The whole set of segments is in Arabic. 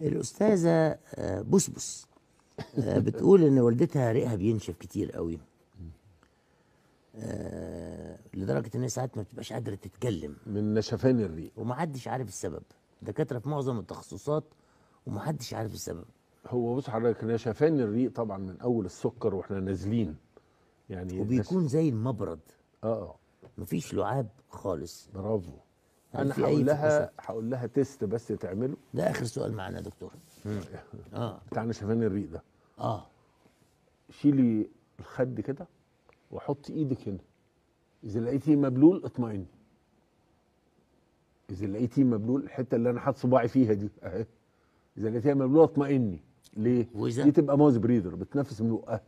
الأستاذة بسبس بتقول إن والدتها ريقها بينشف كتير قوي، لدرجة إن هي ساعات ما بتبقاش قادرة تتكلم من نشفان الريق، ومحدش عارف السبب. دكاترة في معظم التخصصات ومحدش عارف السبب. هو بص حضرتك، نشفان الريق طبعا من أول السكر وإحنا نازلين يعني، وبيكون زي المبرد، مفيش لعاب خالص. برافو. انا هقول لها تيست بس تعمله. ده اخر سؤال معانا يا دكتور. بتاع نشفان الريق ده. شيلي الخد كده وحطي ايدك هنا. اذا لقيتيه مبلول اطمئني. اذا لقيتيه مبلول، الحته اللي انا حاطط صباعي فيها دي اهي، اذا لقيتيها مبلوله اطمئني. ليه؟ دي تبقى ماوس بريذر، بتنفس من بقها.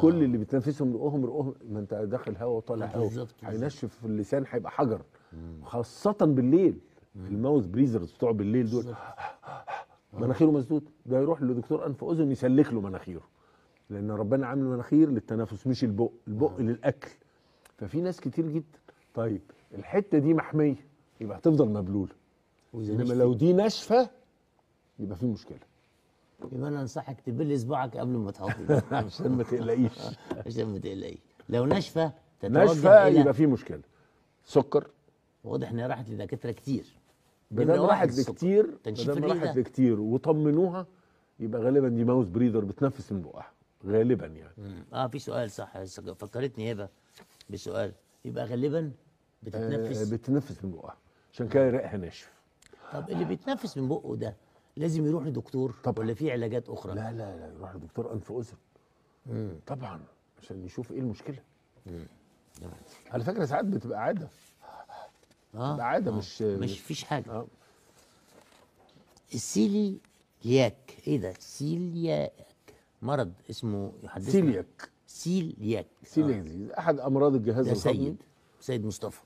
كل اللي بتنفسهم رقهم، ما انت داخل هوا وطالع هوا، هينشف اللسان، هيبقى حجر. خاصة بالليل، الماوث بريزرز بتوع بالليل دول مناخيره مسدود، ده يروح لدكتور انف واذن يسلخ له مناخيره، لان ربنا عامل مناخير للتنفس مش البق، البق للاكل. ففي ناس كتير جدا طيب الحته دي محميه يبقى هتفضل مبلوله، انما لو دي ناشفه يبقى في مشكله. يبقى انا انصحك تبل صباعك قبل ما تحطه عشان ما تقلقيش، عشان ما تقلقيش. لو ناشفه ناشفه يبقى في مشكله. سكر واضح انها راحت لدكاتره كتير، بدل راحت لكتير، بدل راحت لكتير وطمنوها، يبقى غالبا دي ماوس بريذر بتنفس من بقها غالبا يعني. في سؤال صح فكرتني هبه بسؤال، يبقى غالبا بتتنفس بتنفس من بقها، عشان كده ريقها ناشف. طب اللي بيتنفس من بقه ده لازم يروح لدكتور ولا في علاجات اخرى؟ لا لا لا، يروح لدكتور انف واذن طبعا عشان يشوف ايه المشكله. على فكره ساعات بتبقى عاده، عاده مش فيش حاجه. السيلياك، ايه ده؟ سيلياك مرض اسمه يحدثنا. سيلياك احد امراض الجهاز الهضمي. سيد مصطفى.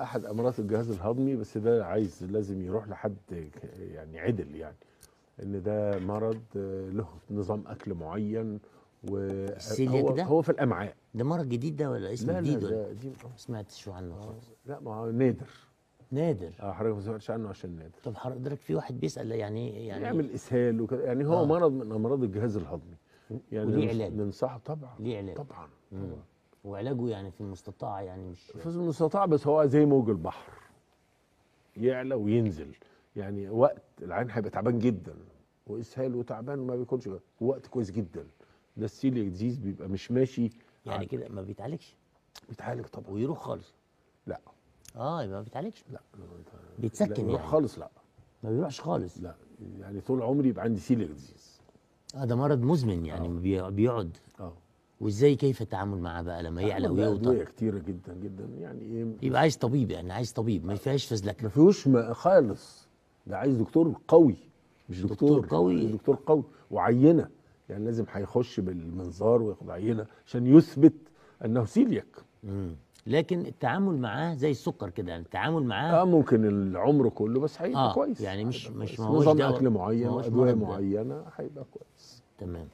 احد امراض الجهاز الهضمي، بس ده عايز لازم يروح لحد يعني عدل، يعني ان ده مرض له نظام اكل معين. السيلياك ده هو في الامعاء. ده مرض جديد ده ولا اسم جديد؟ لا لا، دي ما سمعتش عنه خالص. لا، ما هو نادر. حضرتك ما سمعتش عنه عشان نادر. طب حضرتك في واحد بيسال يعني يعمل اسهال وكده، يعني هو مرض من امراض الجهاز الهضمي يعني، وليه علاج؟ بننصحه طبعا، ليه علاج طبعا. وعلاجه يعني في المستطاع، يعني مش في المستطاع، بس هو زي موج البحر يعلى وينزل يعني. وقت العين هيبقى تعبان جدا واسهال وتعبان وما بيكونش وقت كويس جدا، ده السيلياك ديزيز بيبقى مش ماشي يعني كده. ما بيتعالجش؟ بيتعالج طبعا. ويروح خالص؟ لا. يبقى ما بيتعالجش؟ لا. بيتسكن يعني؟ بيروح خالص؟ لا، ما بيروحش خالص. لا يعني طول عمري يبقى عندي سيلياك ديزيز. ده مرض مزمن يعني. بيقعد. وازاي كيف التعامل معاه بقى لما يعلى ويوطى؟ ادويه كتيره جدا جدا يعني. يبقى عايز طبيب يعني، عايز طبيب، ما فيهاش فزلكه، ما فيهوش خالص. ده عايز دكتور قوي، مش دكتور قوي وعينه يعني، لازم هيخش بالمنظار وياخد عينه عشان يثبت انه سيلياك. لكن التعامل معاه زي السكر كده يعني، التعامل معاه ممكن العمر كله، بس هيبقى كويس يعني، مش نظام اكل معين وادويه معينه، هيبقى كويس. تمام.